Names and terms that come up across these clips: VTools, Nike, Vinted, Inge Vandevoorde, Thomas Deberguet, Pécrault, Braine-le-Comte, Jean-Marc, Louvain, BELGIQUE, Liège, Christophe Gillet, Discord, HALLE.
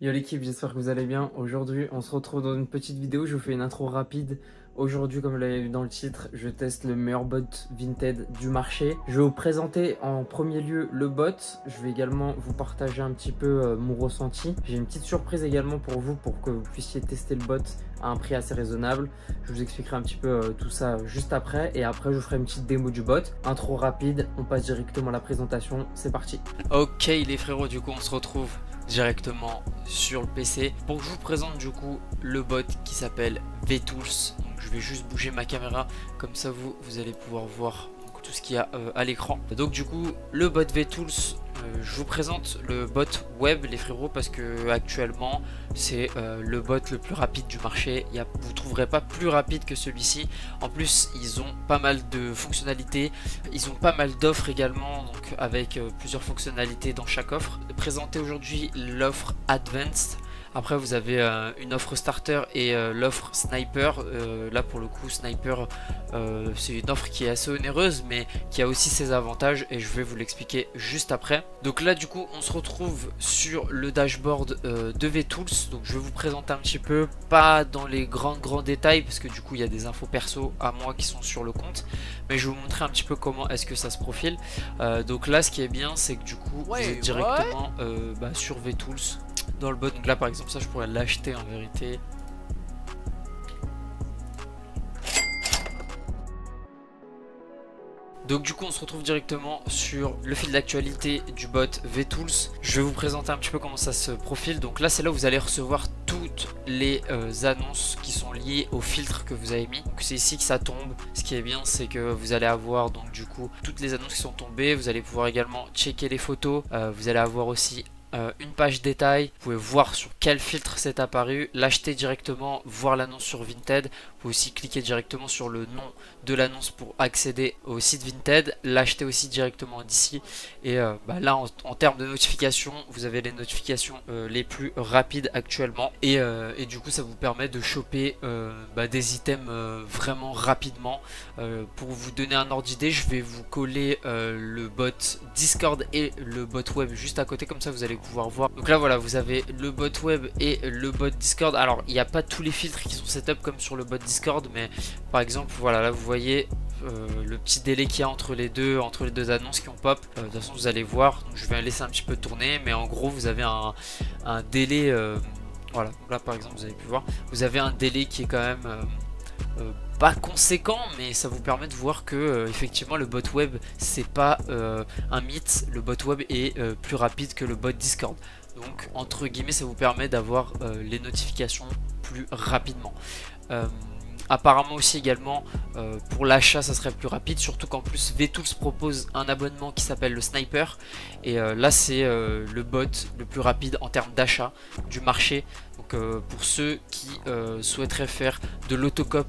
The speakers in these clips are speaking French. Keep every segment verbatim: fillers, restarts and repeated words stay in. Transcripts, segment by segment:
Yo l'équipe, j'espère que vous allez bien. Aujourd'hui on se retrouve dans une petite vidéo, je vous fais une intro rapide. Aujourd'hui, comme vous l'avez vu dans le titre, je teste le meilleur bot Vinted du marché. Je vais vous présenter en premier lieu le bot. Je vais également vous partager un petit peu mon ressenti. J'ai une petite surprise également pour vous, pour que vous puissiez tester le bot à un prix assez raisonnable. Je vous expliquerai un petit peu tout ça juste après. Et après, je vous ferai une petite démo du bot. Intro rapide, on passe directement à la présentation. C'est parti. Ok les frérots, du coup on se retrouve directement sur le P C pour que je vous présente du coup le bot qui s'appelle VTools. Je vais juste bouger ma caméra, comme ça vous, vous allez pouvoir voir donc, tout ce qu'il y a euh, à l'écran. Donc du coup, le bot VTools, euh, je vous présente le bot web, les frérots, parce que actuellement c'est euh, le bot le plus rapide du marché. Il y a, vous ne trouverez pas plus rapide que celui-ci. En plus, ils ont pas mal de fonctionnalités, ils ont pas mal d'offres également, donc avec euh, plusieurs fonctionnalités dans chaque offre. Présenter aujourd'hui l'offre Advanced. Après vous avez euh, une offre starter et euh, l'offre sniper. Euh, là pour le coup sniper euh, c'est une offre qui est assez onéreuse mais qui a aussi ses avantages et je vais vous l'expliquer juste après. Donc là du coup on se retrouve sur le dashboard euh, de VTools. Donc je vais vous présenter un petit peu, pas dans les grands grands détails parce que du coup il y a des infos perso à moi qui sont sur le compte, mais je vais vous montrer un petit peu comment est-ce que ça se profile. Euh, donc là ce qui est bien c'est que du coup vous êtes directement euh, bah, sur VTools dans le bot. Donc là par exemple ça je pourrais l'acheter en vérité. Donc du coup on se retrouve directement sur le fil d'actualité du bot VTools. Je vais vous présenter un petit peu comment ça se profile. Donc là c'est là où vous allez recevoir toutes les euh, annonces qui sont liées au filtre que vous avez mis. Donc c'est ici que ça tombe. Ce qui est bien c'est que vous allez avoir donc du coup toutes les annonces qui sont tombées. Vous allez pouvoir également checker les photos. Euh, vous allez avoir aussi Euh, une page détail, vous pouvez voir sur quel filtre c'est apparu, l'acheter directement, voir l'annonce sur Vinted. Vous pouvez aussi cliquer directement sur le nom de l'annonce pour accéder au site Vinted, l'acheter aussi directement d'ici. Et euh, bah là en, en termes de notifications, vous avez les notifications euh, les plus rapides actuellement et, euh, et du coup ça vous permet de choper euh, bah, des items euh, vraiment rapidement. Euh, pour vous donner un ordre d'idée, je vais vous coller euh, le bot Discord et le bot web juste à côté, comme ça vous allez pouvoir voir. Donc là voilà, vous avez le bot web et le bot Discord. Alors il n'y a pas tous les filtres qui sont setup comme sur le bot Discord, mais par exemple voilà, là vous voyez euh, le petit délai qu'il y a entre les deux entre les deux annonces qui ont pop. Euh, de toute façon vous allez voir, donc je vais laisser un petit peu tourner, mais en gros vous avez un, un délai euh, voilà. Donc là par exemple vous avez pu voir, vous avez un délai qui est quand même euh, euh, pas conséquent, mais ça vous permet de voir que euh, effectivement le bot web c'est pas euh, un mythe. Le bot web est euh, plus rapide que le bot Discord, donc entre guillemets ça vous permet d'avoir euh, les notifications plus rapidement. euh, Apparemment aussi également euh, pour l'achat ça serait plus rapide, surtout qu'en plus VTools propose un abonnement qui s'appelle le Sniper et euh, là c'est euh, le bot le plus rapide en termes d'achat du marché. Donc euh, pour ceux qui euh, souhaiteraient faire de l'autocop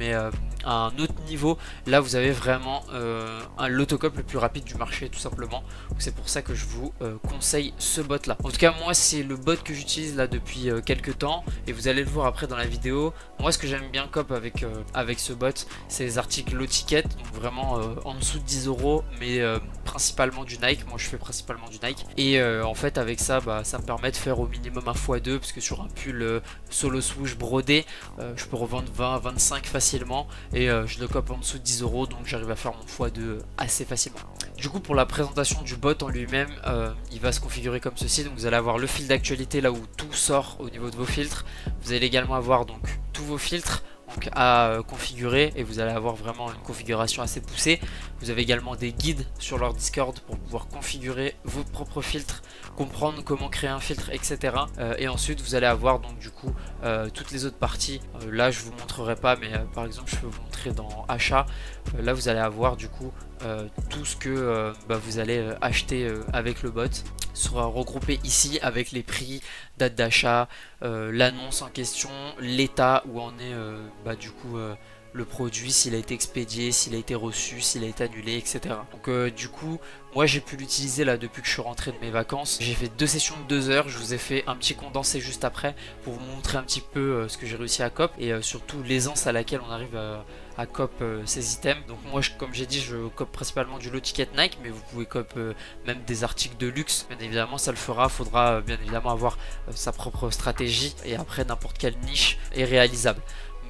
mais euh, à un autre niveau, là vous avez vraiment euh, l'autocop le plus rapide du marché tout simplement. C'est pour ça que je vous euh, conseille ce bot là. En tout cas moi c'est le bot que j'utilise là depuis euh, quelques temps et vous allez le voir après dans la vidéo. Moi ce que j'aime bien cop avec, euh, avec ce bot, c'est les articles low ticket, donc vraiment euh, en dessous de dix euros, mais euh, principalement du Nike. Moi je fais principalement du Nike et euh, en fait avec ça bah, ça me permet de faire au minimum un fois deux parce que sur un pull euh, solo swoosh brodé euh, je peux revendre vingt à vingt-cinq facilement. Et euh, je le cope en dessous de dix euros, donc j'arrive à faire mon fois deux assez facilement. Du coup pour la présentation du bot en lui-même, euh, il va se configurer comme ceci. Donc vous allez avoir le fil d'actualité là où tout sort au niveau de vos filtres. Vous allez également avoir donc tous vos filtres donc, à euh, configurer et vous allez avoir vraiment une configuration assez poussée. Vous avez également des guides sur leur Discord pour pouvoir configurer vos propres filtres, comprendre comment créer un filtre, etc. euh, et ensuite vous allez avoir donc du coup euh, toutes les autres parties. Euh, là je vous montrerai pas, mais euh, par exemple je peux vous montrer dans achat. Euh, là vous allez avoir du coup euh, tout ce que euh, bah, vous allez euh, acheter euh, avec le bot sera regroupé ici avec les prix, date d'achat, euh, l'annonce en question, l'état où en est euh, bah, du coup euh, le produit, s'il a été expédié, s'il a été reçu, s'il a été annulé, et cetera. Donc euh, du coup, moi j'ai pu l'utiliser là depuis que je suis rentré de mes vacances. J'ai fait deux sessions de deux heures, je vous ai fait un petit condensé juste après pour vous montrer un petit peu euh, ce que j'ai réussi à cop et euh, surtout l'aisance à laquelle on arrive à... à cop euh, ces items. Donc moi je, comme j'ai dit, je cop principalement du low ticket Nike, mais vous pouvez cop euh, même des articles de luxe. Bien évidemment ça le fera, faudra euh, bien évidemment avoir euh, sa propre stratégie et après n'importe quelle niche est réalisable.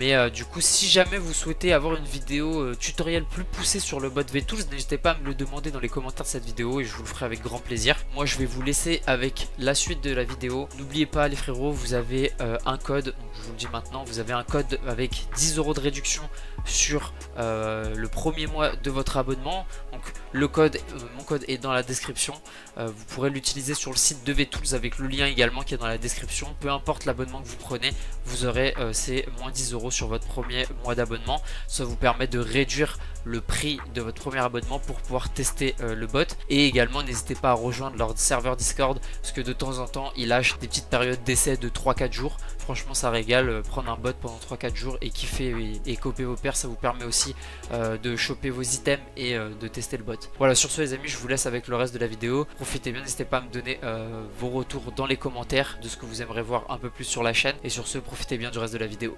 Mais euh, du coup, si jamais vous souhaitez avoir une vidéo euh, tutoriel plus poussée sur le bot VTools, n'hésitez pas à me le demander dans les commentaires de cette vidéo et je vous le ferai avec grand plaisir. Moi je vais vous laisser avec la suite de la vidéo. N'oubliez pas les frérots, vous avez euh, un code, donc je vous le dis maintenant, vous avez un code avec dix euros de réduction sur euh, le premier mois de votre abonnement. Donc le code, euh, mon code est dans la description, euh, vous pourrez l'utiliser sur le site de VTools avec le lien également qui est dans la description. Peu importe l'abonnement que vous prenez, vous aurez euh, ces moins dix euros sur votre premier mois d'abonnement. Ça vous permet de réduire le prix de votre premier abonnement pour pouvoir tester euh, le bot. Et également n'hésitez pas à rejoindre leur serveur Discord, parce que de temps en temps ils lâchent des petites périodes d'essai de trois quatre jours. Franchement ça régale, euh, prendre un bot pendant trois quatre jours et kiffer et, et copier vos pairs, ça vous permet aussi euh, de choper vos items et euh, de tester le bot. Voilà, sur ce les amis, je vous laisse avec le reste de la vidéo. Profitez bien, n'hésitez pas à me donner euh, vos retours dans les commentaires de ce que vous aimeriez voir un peu plus sur la chaîne. Et sur ce, profitez bien du reste de la vidéo.